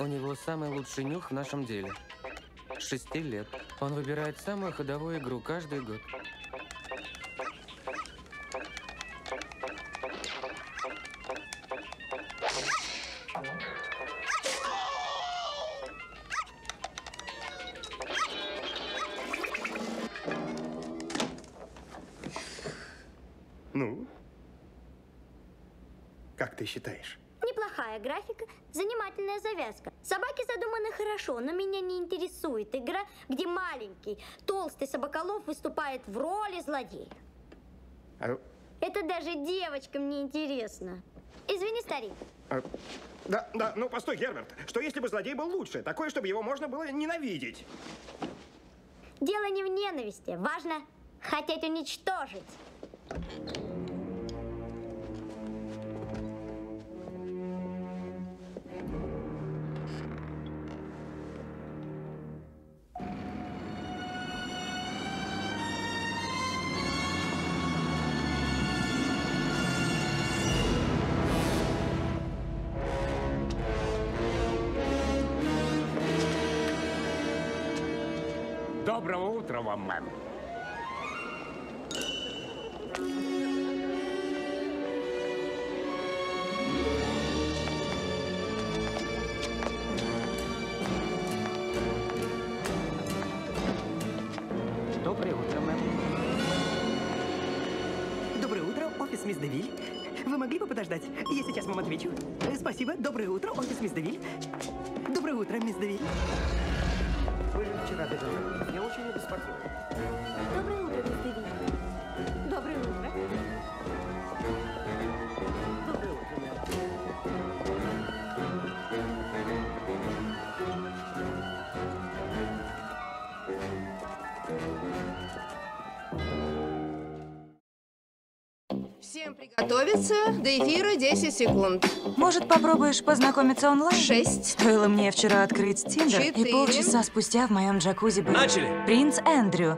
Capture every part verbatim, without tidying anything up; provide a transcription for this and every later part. У него самый лучший нюх в нашем деле. С шести лет. Он выбирает самую ходовую игру каждый год. Ну, как ты считаешь? Неплохая графика, занимательная завязка. Собаки задуманы хорошо, но меня не интересует игра, где маленький, толстый собаколов выступает в роли злодея. А... Это даже девочкам не интересно. Извини, старик. А... Да, да, ну постой, Герберт. Что если бы злодей был лучше? Такой, чтобы его можно было ненавидеть. Дело не в ненависти. Важно хотеть уничтожить. Доброго утра вам, мэм. Доброе утро, мэм. Доброе утро, офис мисс Девиль. Вы могли бы подождать? Я сейчас вам отвечу. Спасибо. Доброе утро, офис мисс Девиль. Доброе утро, мисс Девиль. Вы же вчера обедали. Я очень обеспокоен. Доброе утро, мисс Девиль. Доброе утро. Доброе утро, мэр. Всем приготовиться. До эфира десять секунд. Может, попробуешь познакомиться онлайн? шесть. Стоило мне вчера открыть Тиндер, и полчаса спустя в моем джакузи был... Начали! Принц Эндрю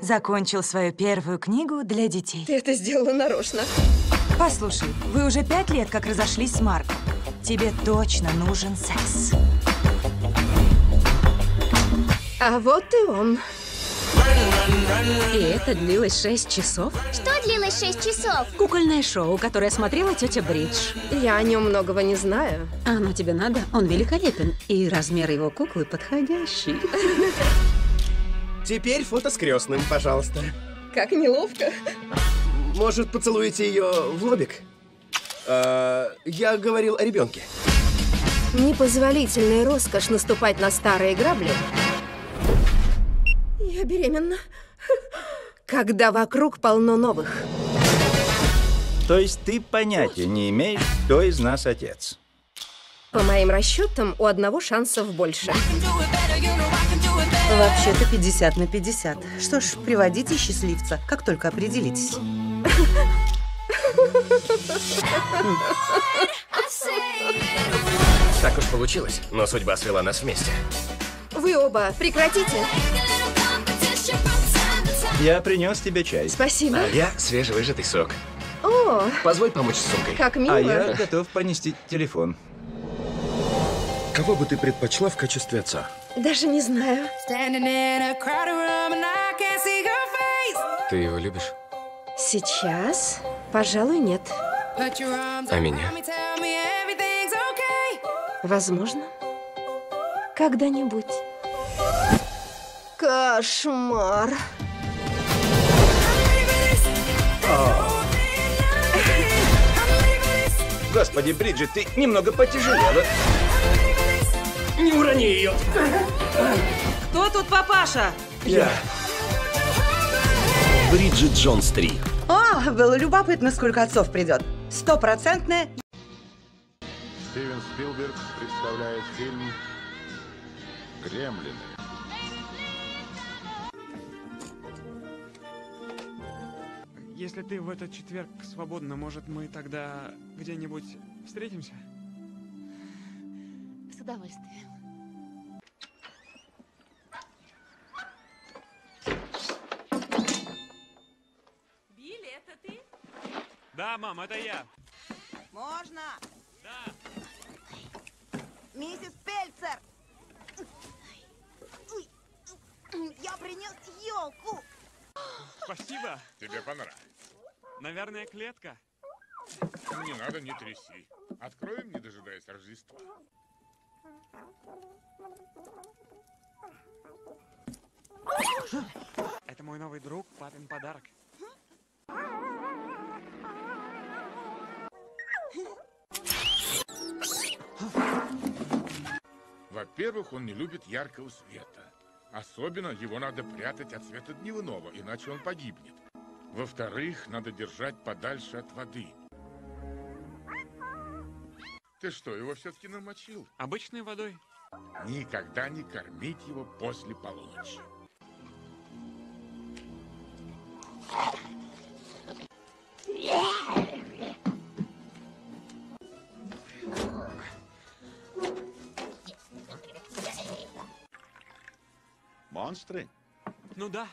закончил свою первую книгу для детей. Ты это сделала нарочно. Послушай, вы уже пять лет как разошлись с Марком. Тебе точно нужен секс. А вот и он. И это длилось шесть часов? Что длилось шесть часов? Кукольное шоу, которое смотрела тетя Бридж. Я о нем многого не знаю. Оно тебе надо? Он великолепен. И размер его куклы подходящий. Теперь фото с крестным, пожалуйста. Как неловко. Может, поцелуете ее в лобик? Я говорил о ребенке. Непозволительная роскошь наступать на старые грабли. Я беременна, когда вокруг полно новых. То есть ты понятия не имеешь, кто из нас отец? По моим расчетам, у одного шансов больше. Вообще-то пятьдесят на пятьдесят. Что ж, приводите счастливца, как только определитесь. Так уж получилось, но судьба свела нас вместе. Вы оба прекратите. Я принес тебе чай. Спасибо. А я свежевыжатый сок. О! Позволь помочь с сумкой. Как мило. А я готов понести телефон. Кого бы ты предпочла в качестве отца? Даже не знаю. Ты его любишь? Сейчас, пожалуй, нет. А меня? Возможно. Когда-нибудь. Кошмар. О. Господи, Бриджит, ты немного потяжелела. Не урони ее. Кто тут папаша? Я. Бриджит Джонс три. О, было любопытно, сколько отцов придет. Стопроцентная. Стивен Спилберг представляет фильм «Гремлины». Если ты в этот четверг свободна, может, мы тогда где-нибудь встретимся? С удовольствием. Билли, это ты? Да, мам, это я. Можно? Да. Миссис Пельцер. принес елку. Спасибо. Тебе понравится. Наверное, клетка. Не надо, не тряси. Откроем, не дожидаясь Рождества. Это мой новый друг, папин подарок. Во-первых, он не любит яркого света. Особенно его надо прятать от света дневного, иначе он погибнет. Во-вторых, надо держать подальше от воды. Ты что, его все-таки намочил? Обычной водой. Никогда не кормить его после полуночи. Монстры? Ну да.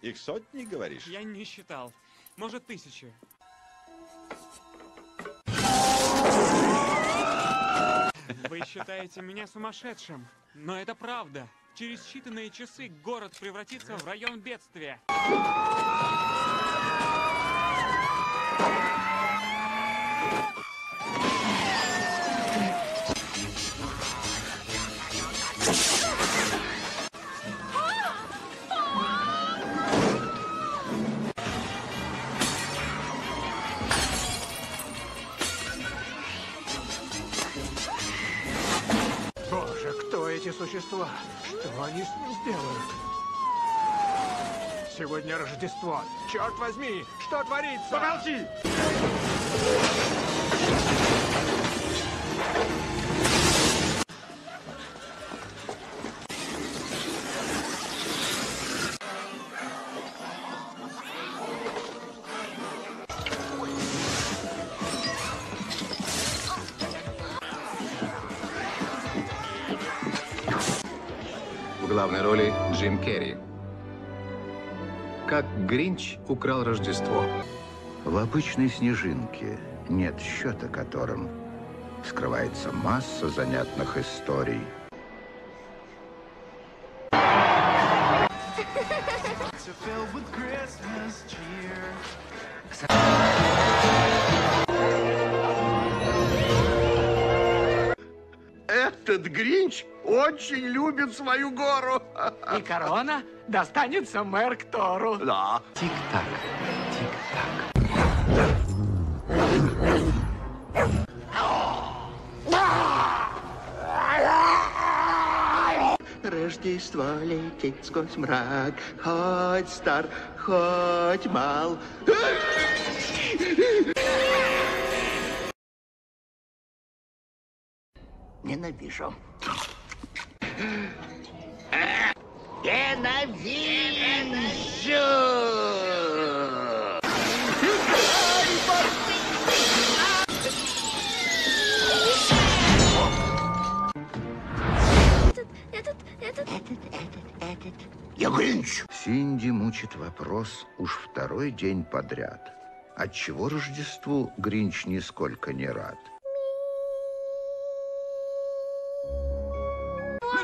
Их сотни, говоришь? Я не считал. Может, тысячи. Вы считаете меня сумасшедшим, но это правда. Через считанные часы город превратится в район бедствия. Существа. Что они с ним сделают? Сегодня Рождество. Черт возьми, что творится? Помолчи! В главной роли Джим Керри. Как Гринч украл Рождество. В обычной снежинке, нет счета которым, скрывается масса занятных историй. Этот Гринч очень любит свою гору. И корона достанется мэр Тору. Да. Тик-так, тик-так. Рождество летит сквозь мрак, хоть стар, хоть мал. Ненавижу. Ненавижу! Этот, этот, этот, этот, этот, этот. Я Гринч. Синди мучит вопрос уж второй день подряд. Отчего Рождеству Гринч нисколько не рад?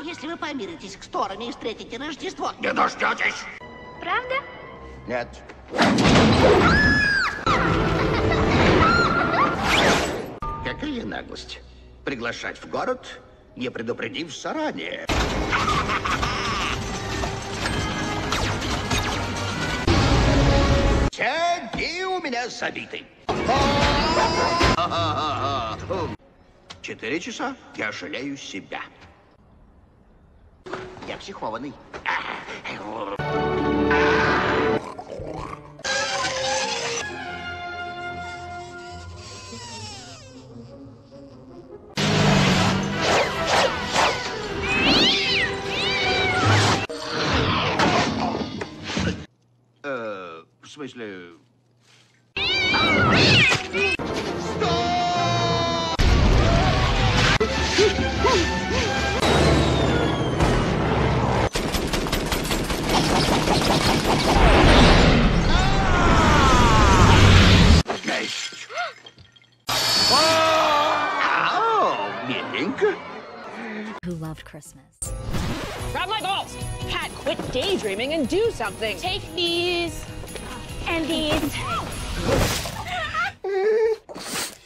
Если вы помиритесь с Торами и встретите Рождество, не дождетесь! Правда? Нет. Какая наглость! Приглашать в город, не предупредив заранее. Сиди у меня забитый. Четыре часа я жалею себя. Я психованный. Э, в смысле... Christmas. Grab my balls! Cat, quit daydreaming and do something. Take these and these.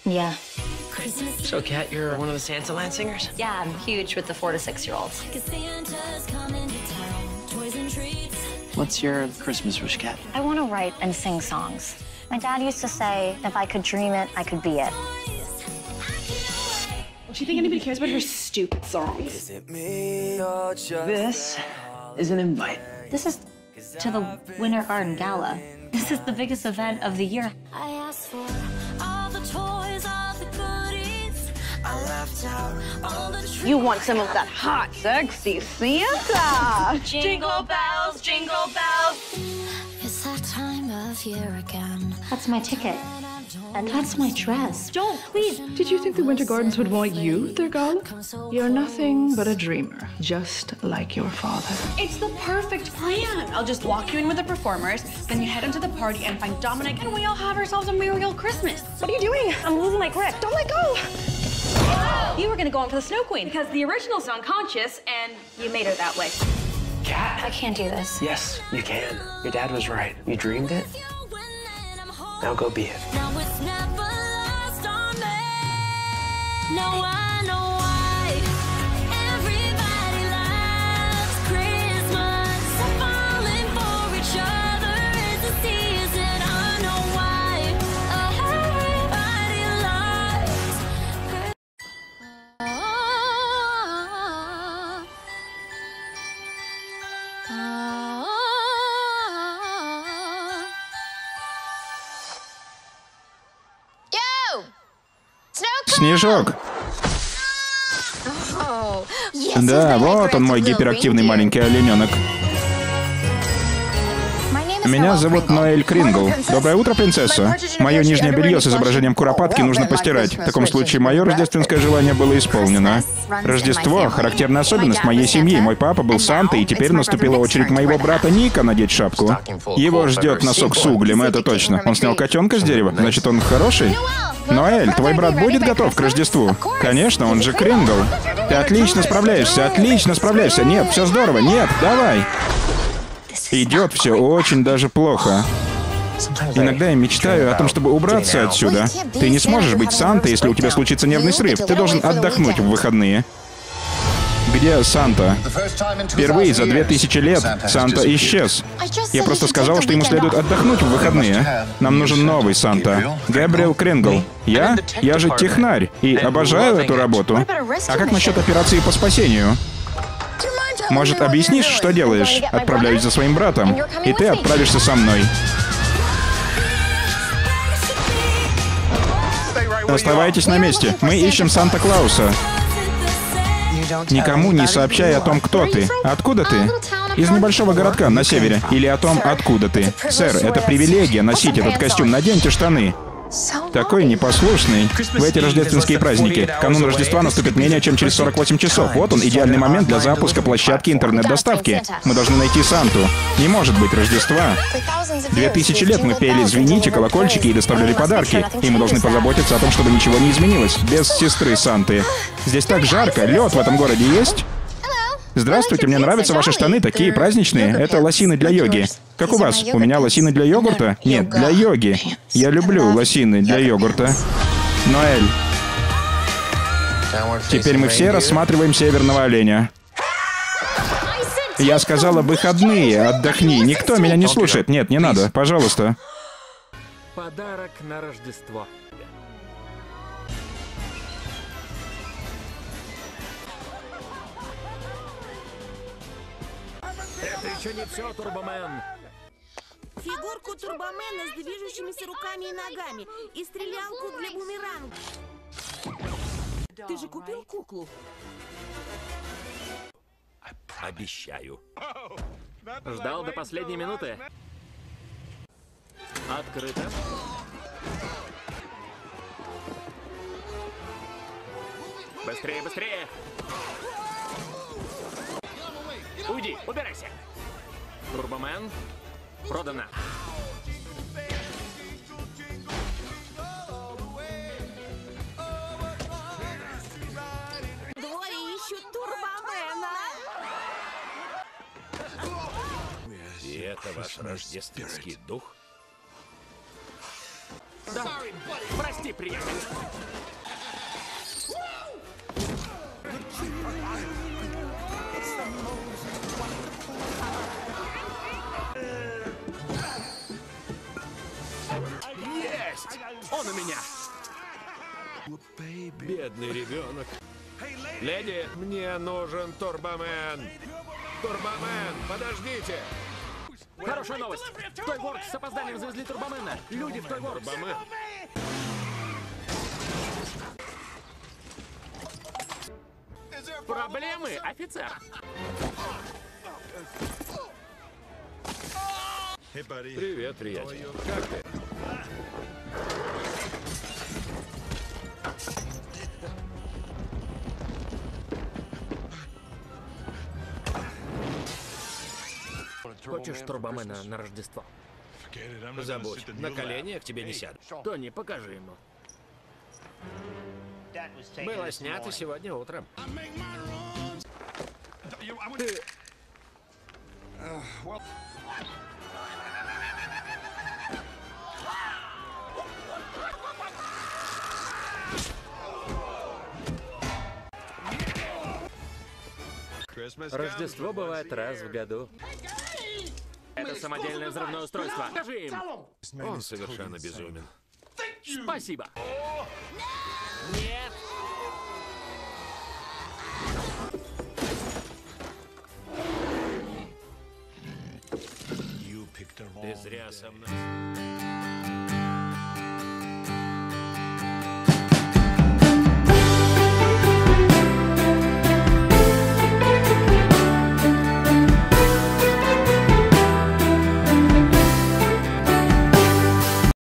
Yeah. Christmas. So, Cat, you're one of the Santa Land singers? Yeah, I'm huge with the four to six-year-olds. What's your Christmas wish, Cat? I want to write and sing songs. My dad used to say, if I could dream it, I could be it. Do you think anybody cares about her stupid songs? Is it me or just this is an invite. This is to the Winter Arden Gala. This is the biggest event of the year. I asked for all the toys, all the goodies. I left out all the trees. You want some of that hot, sexy Santa? Jingle bells, jingle bells. It's that time of year again. That's my ticket. And that's my dress. Don't, please. Did you think the Winter Gardens would want you, their gala? You're nothing but a dreamer, just like your father. It's the perfect plan. I'll just walk you in with the performers, then you head into the party and find Dominic, and we all have ourselves a merry Christmas. What are you doing? I'm losing my grip. Don't let go. Oh. You were going to go on for the Snow Queen because the original's unconscious, and you made her that way. Cat? I can't do this. Yes, you can. Your dad was right. You dreamed it. Now go be it. Now it's never lost on me. No, I know why. Everybody loves Christmas. Falling for each other is the season. I know why. Everybody loves Christmas. Снежок. Да, вот он, мой гиперактивный маленький олененок. Меня зовут Ноэль Крингл. Доброе утро, принцесса. Мое нижнее белье с изображением куропатки нужно постирать. В таком случае мое рождественское желание было исполнено. Рождество — характерная особенность моей семьи. Мой папа был Сантой, и теперь наступила очередь моего брата Ника надеть шапку. Его ждет носок с углем, это точно. Он снял котенка с дерева, значит, он хороший? Ноэль, твой брат будет готов к Рождеству? Конечно, он же Крингл. Ты отлично справляешься, отлично справляешься. Нет, все здорово, нет, давай. Идет все очень даже плохо. Иногда я мечтаю о том, чтобы убраться отсюда. Ты не сможешь быть Сантой, если у тебя случится нервный срыв. Ты должен отдохнуть в выходные. Где Санта? Впервые за две тысячи лет Санта исчез. Я просто сказал, что ему следует отдохнуть в выходные. Нам нужен новый Санта. Габриэл Крингл. Я? Я же технарь и обожаю эту работу. А как насчет операции по спасению? Может, объяснишь, что делаешь? Отправляюсь за своим братом, и ты отправишься со мной. Оставайтесь на месте. Мы ищем Санта-Клауса. Никому не сообщай о том, кто ты. Откуда ты? Из небольшого городка на севере. Или о том, откуда ты. Сэр, это привилегия носить этот костюм. Наденьте штаны. Такой непослушный. В эти рождественские праздники. Канун Рождества наступит менее чем через сорок восемь часов. Вот он, идеальный момент для запуска площадки интернет-доставки. Мы должны найти Санту. Не может быть Рождества. Две тысячи лет мы пели «Звените», колокольчики и доставляли подарки. И мы должны позаботиться о том, чтобы ничего не изменилось. Без сестры Санты. Здесь так жарко. Лед в этом городе есть? Здравствуйте, мне нравятся ваши штаны, такие праздничные. Это лосины для йоги. Как у вас? У меня лосины для йогурта? Нет, для йоги. Я люблю лосины для йогурта. Ноэль. Теперь мы все рассматриваем северного оленя. Я сказала, выходные, отдохни. Никто меня не слушает. Нет, не надо, пожалуйста. Подарок на Рождество. Это еще не все, Турбомэн. Фигурку Турбомэна с движущимися руками и ногами и стрелялку для бумеранга. Ты же купил куклу? Обещаю. Ждал до последней минуты. Открыто. Быстрее, быстрее! Уйди, убирайся! Турбомен, продано. Глория ищет Турбомена. Это ваш рождественский дух? Да. Прости, приятель. Есть! Он у меня. Бедный ребенок. Леди, мне нужен Турбомэн. Турбомэн, подождите. Хорошая новость. В Той Воркс с опозданием завезли Турбомэна. Люди в Той Воркс. Турбомэн. Проблемы, офицер. Привет, приятель. Как ты? Хочешь Турбомена на Рождество? Забудь, на коленях тебе не сядут. Тони, покажи ему. Было снято сегодня утром. Ты... Рождество бывает раз в году. Это самодельное взрывное устройство. Скажи им. Он совершенно безумен. Спасибо. Нет. Ты зря со мной.